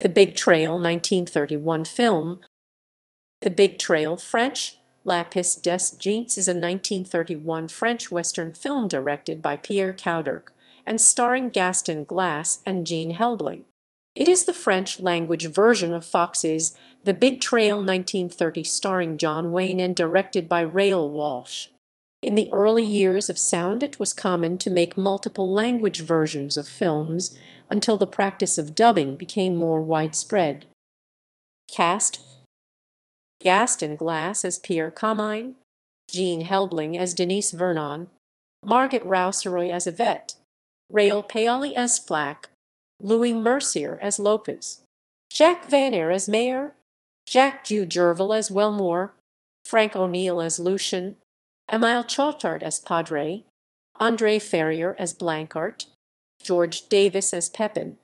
The Big Trail 1931 film. The Big Trail French, La Piste des Géants is a 1931 French Western film directed by Pierre Couderc and starring Gaston Glass and Jeanne Helbling. It is the French-language version of Fox's The Big Trail 1930 starring John Wayne and directed by Raoul Walsh. In the early years of sound, it was common to make multiple language versions of films until the practice of dubbing became more widespread. Cast: Gaston Glass as Pierre Comine, Jeanne Helbling as Denise Vernon, Margaret Rouseroy as Yvette, Raoul Paoli as Flack, Louis Mercier as Lopez, Jack Van Eyre as Mayor, Jack Jujervil as Wellmore, Frank O'Neill as Lucien, Emile Chautard as Padre, Andre Ferrier as Blancart, George Davis as Pepin,